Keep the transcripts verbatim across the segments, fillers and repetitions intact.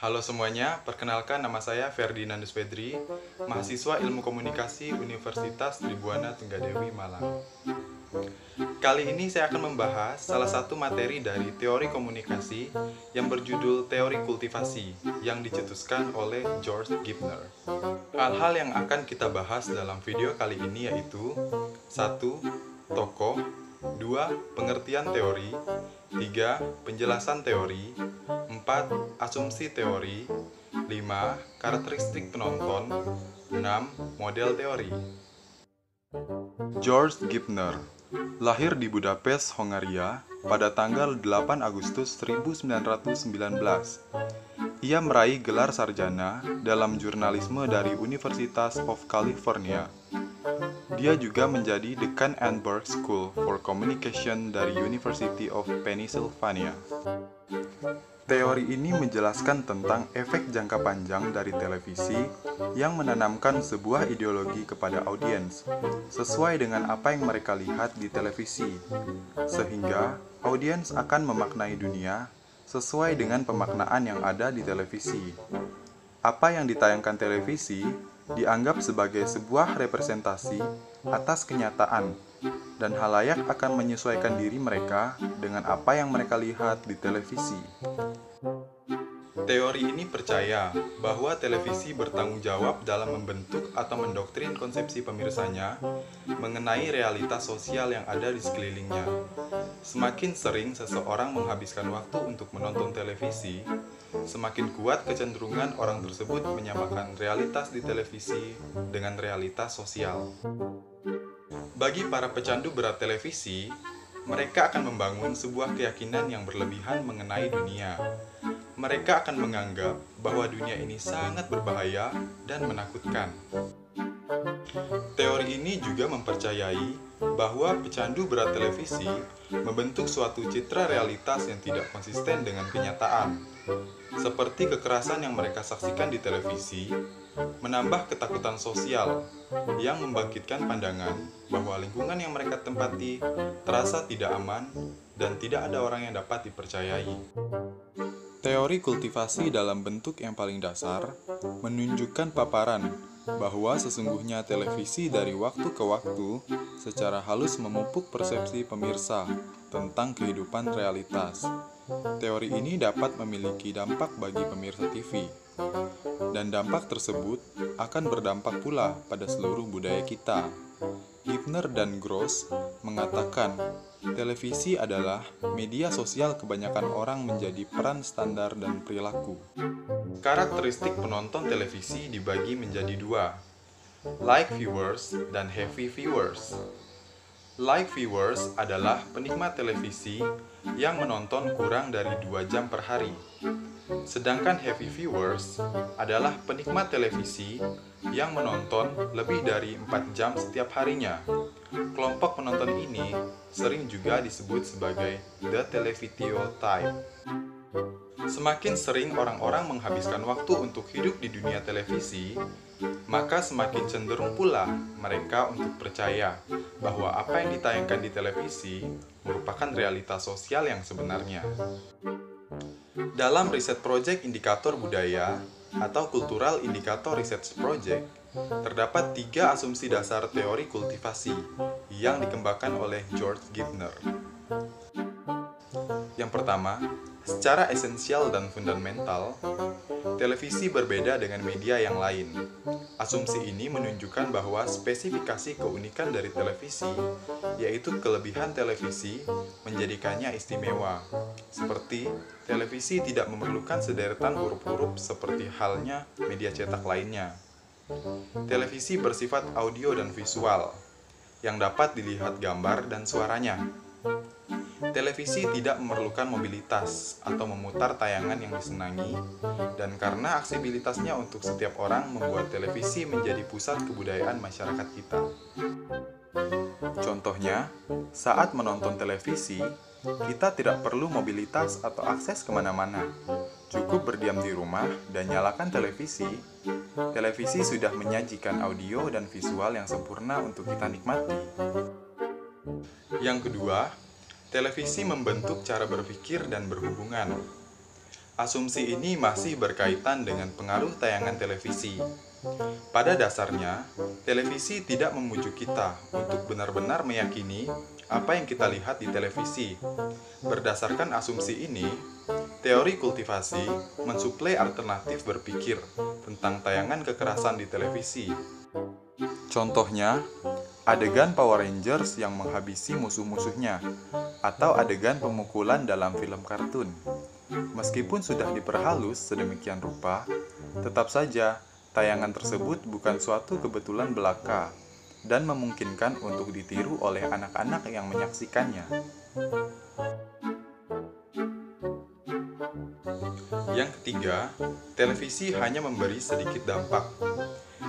Halo semuanya, perkenalkan nama saya Ferdinandus Fedri, mahasiswa Ilmu Komunikasi Universitas Tribuana Tenggadewi Malang. Kali ini saya akan membahas salah satu materi dari teori komunikasi yang berjudul Teori Kultivasi yang dicetuskan oleh George Gerbner. Hal-hal yang akan kita bahas dalam video kali ini yaitu satu. Tokoh, dua. Pengertian teori, tiga. Penjelasan teori, empat. Asumsi teori, lima. Karakteristik penonton, enam. Model teori. George Gerbner lahir di Budapest, Hongaria pada tanggal delapan Agustus seribu sembilan ratus sembilan belas. Ia meraih gelar sarjana dalam jurnalisme dari Universitas of California. Dia juga menjadi dekan Annberg School for Communication dari University of Pennsylvania. Teori ini menjelaskan tentang efek jangka panjang dari televisi yang menanamkan sebuah ideologi kepada audiens sesuai dengan apa yang mereka lihat di televisi, sehingga audiens akan memaknai dunia sesuai dengan pemaknaan yang ada di televisi. Apa yang ditayangkan televisi dianggap sebagai sebuah representasi atas kenyataan, dan halayak akan menyesuaikan diri mereka dengan apa yang mereka lihat di televisi. Teori ini percaya bahwa televisi bertanggung jawab dalam membentuk atau mendoktrin konsepsi pemirsanya mengenai realitas sosial yang ada di sekelilingnya. Semakin sering seseorang menghabiskan waktu untuk menonton televisi, semakin kuat kecenderungan orang tersebut menyamakan realitas di televisi dengan realitas sosial. Bagi para pecandu berat televisi, mereka akan membangun sebuah keyakinan yang berlebihan mengenai dunia. Mereka akan menganggap bahwa dunia ini sangat berbahaya dan menakutkan. Teori ini juga mempercayai bahwa pecandu berat televisi membentuk suatu citra realitas yang tidak konsisten dengan kenyataan, seperti kekerasan yang mereka saksikan di televisi, menambah ketakutan sosial yang membangkitkan pandangan bahwa lingkungan yang mereka tempati terasa tidak aman dan tidak ada orang yang dapat dipercayai. Teori kultivasi dalam bentuk yang paling dasar menunjukkan paparan bahwa sesungguhnya televisi dari waktu ke waktu secara halus memupuk persepsi pemirsa tentang kehidupan realitas. Teori ini dapat memiliki dampak bagi pemirsa T V, dan dampak tersebut akan berdampak pula pada seluruh budaya kita. Gerbner dan Gross mengatakan, televisi adalah media sosial kebanyakan orang menjadi peran standar dan perilaku. Karakteristik penonton televisi dibagi menjadi dua, light viewers dan heavy viewers. Light viewers adalah penikmat televisi yang menonton kurang dari dua jam per hari. Sedangkan heavy viewers adalah penikmat televisi yang menonton lebih dari empat jam setiap harinya. Kelompok penonton ini sering juga disebut sebagai the televisio type. Semakin sering orang-orang menghabiskan waktu untuk hidup di dunia televisi, maka semakin cenderung pula mereka untuk percaya bahwa apa yang ditayangkan di televisi merupakan realitas sosial yang sebenarnya. Dalam riset proyek indikator budaya atau Cultural Indicator Research Project, terdapat tiga asumsi dasar teori kultivasi yang dikembangkan oleh George Gerbner. Yang pertama, secara esensial dan fundamental, televisi berbeda dengan media yang lain. Asumsi ini menunjukkan bahwa spesifikasi keunikan dari televisi, yaitu kelebihan televisi, menjadikannya istimewa. Seperti, televisi tidak memerlukan sederetan huruf-huruf seperti halnya media cetak lainnya. Televisi bersifat audio dan visual, yang dapat dilihat gambar dan suaranya. Televisi tidak memerlukan mobilitas atau memutar tayangan yang disenangi, dan karena aksesibilitasnya untuk setiap orang membuat televisi menjadi pusat kebudayaan masyarakat kita. Contohnya, saat menonton televisi, kita tidak perlu mobilitas atau akses kemana-mana. Cukup berdiam di rumah dan nyalakan televisi. Televisi sudah menyajikan audio dan visual yang sempurna untuk kita nikmati. Yang kedua, televisi membentuk cara berpikir dan berhubungan. asumsi ini masih berkaitan dengan pengaruh tayangan televisi. Pada dasarnya, televisi tidak memujuk kita untuk benar-benar meyakini apa yang kita lihat di televisi. Berdasarkan asumsi ini, teori kultivasi mensuplai alternatif berpikir tentang tayangan kekerasan di televisi. Contohnya, adegan Power Rangers yang menghabisi musuh-musuhnya, atau adegan pemukulan dalam film kartun. Meskipun sudah diperhalus sedemikian rupa, tetap saja tayangan tersebut bukan suatu kebetulan belaka dan memungkinkan untuk ditiru oleh anak-anak yang menyaksikannya. Yang ketiga, televisi hanya memberi sedikit dampak.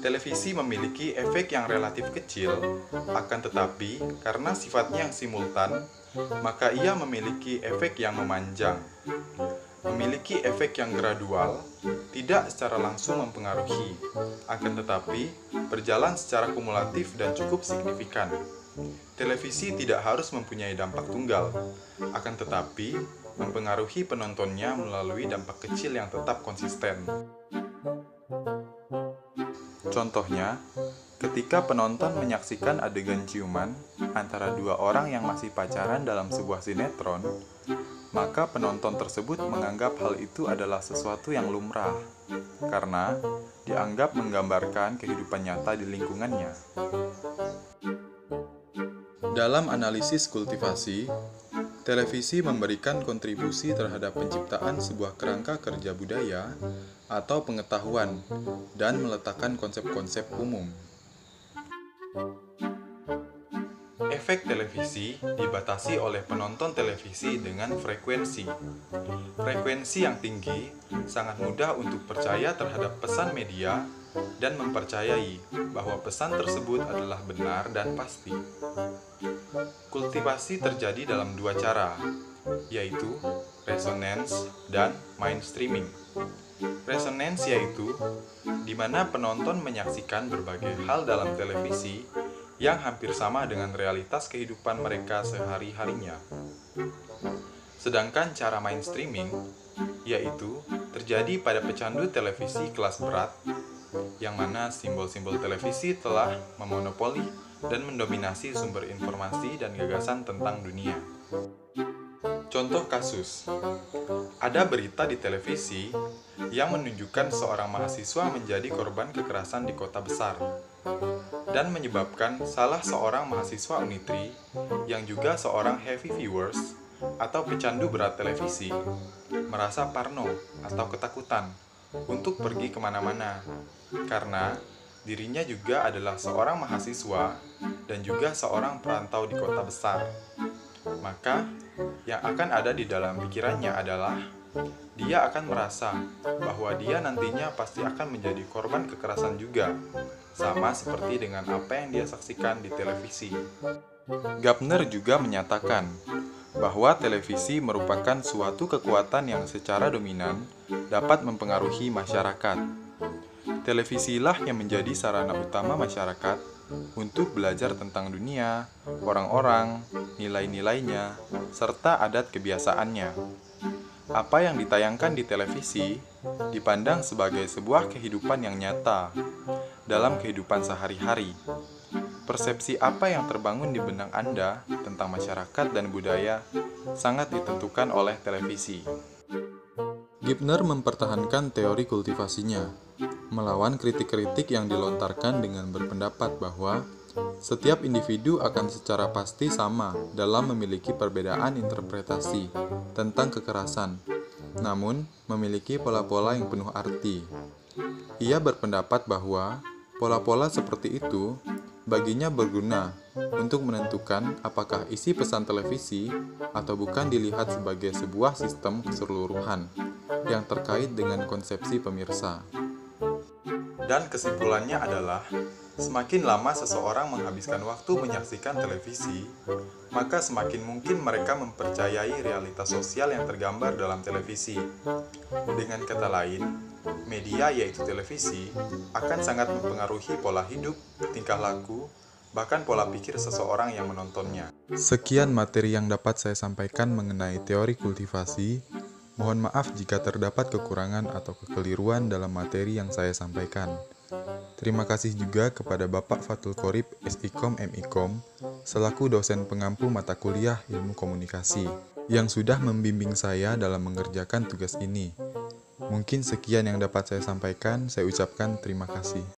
Televisi memiliki efek yang relatif kecil, akan tetapi karena sifatnya yang simultan, maka ia memiliki efek yang memanjang. Memiliki efek yang gradual, tidak secara langsung mempengaruhi, akan tetapi berjalan secara kumulatif dan cukup signifikan. Televisi tidak harus mempunyai dampak tunggal, akan tetapi mempengaruhi penontonnya melalui dampak kecil yang tetap konsisten. Contohnya, ketika penonton menyaksikan adegan ciuman antara dua orang yang masih pacaran dalam sebuah sinetron, maka penonton tersebut menganggap hal itu adalah sesuatu yang lumrah, karena dianggap menggambarkan kehidupan nyata di lingkungannya. Dalam analisis kultivasi, televisi memberikan kontribusi terhadap penciptaan sebuah kerangka kerja budaya atau pengetahuan dan meletakkan konsep-konsep umum. Efek televisi dibatasi oleh penonton televisi dengan frekuensi. Frekuensi yang tinggi sangat mudah untuk percaya terhadap pesan media dan mempercayai bahwa pesan tersebut adalah benar dan pasti. Kultivasi terjadi dalam dua cara, yaitu resonance dan mainstreaming. Resonance yaitu di mana penonton menyaksikan berbagai hal dalam televisi yang hampir sama dengan realitas kehidupan mereka sehari-harinya. Sedangkan cara mainstreaming, yaitu terjadi pada pecandu televisi kelas berat, yang mana simbol-simbol televisi telah memonopoli dan mendominasi sumber informasi dan gagasan tentang dunia. Contoh kasus, ada berita di televisi yang menunjukkan seorang mahasiswa menjadi korban kekerasan di kota besar, dan menyebabkan salah seorang mahasiswa Unitri yang juga seorang heavy viewers atau pecandu berat televisi merasa parno atau ketakutan untuk pergi kemana-mana karena dirinya juga adalah seorang mahasiswa dan juga seorang perantau di kota besar. Maka yang akan ada di dalam pikirannya adalah dia akan merasa bahwa dia nantinya pasti akan menjadi korban kekerasan juga, sama seperti dengan apa yang dia saksikan di televisi. Gerbner juga menyatakan bahwa televisi merupakan suatu kekuatan yang secara dominan dapat mempengaruhi masyarakat. Televisilah yang menjadi sarana utama masyarakat untuk belajar tentang dunia, orang-orang, nilai-nilainya, serta adat kebiasaannya. Apa yang ditayangkan di televisi dipandang sebagai sebuah kehidupan yang nyata dalam kehidupan sehari-hari. Persepsi apa yang terbangun di benak Anda tentang masyarakat dan budaya sangat ditentukan oleh televisi. Gerbner mempertahankan teori kultivasinya, melawan kritik-kritik yang dilontarkan dengan berpendapat bahwa setiap individu akan secara pasti sama dalam memiliki perbedaan interpretasi tentang kekerasan, namun memiliki pola-pola yang penuh arti. Ia berpendapat bahwa pola-pola seperti itu baginya berguna untuk menentukan apakah isi pesan televisi atau bukan dilihat sebagai sebuah sistem keseluruhan yang terkait dengan konsepsi pemirsa. Dan kesimpulannya adalah, semakin lama seseorang menghabiskan waktu menyaksikan televisi, maka semakin mungkin mereka mempercayai realitas sosial yang tergambar dalam televisi. Dengan kata lain, media yaitu televisi akan sangat mempengaruhi pola hidup, tingkah laku, bahkan pola pikir seseorang yang menontonnya. Sekian materi yang dapat saya sampaikan mengenai teori kultivasi. Mohon maaf jika terdapat kekurangan atau kekeliruan dalam materi yang saya sampaikan. Terima kasih juga kepada Bapak Fatul Qorib, S I Kom, M I Kom, selaku dosen pengampu mata kuliah Ilmu Komunikasi, yang sudah membimbing saya dalam mengerjakan tugas ini. Mungkin sekian yang dapat saya sampaikan, saya ucapkan terima kasih.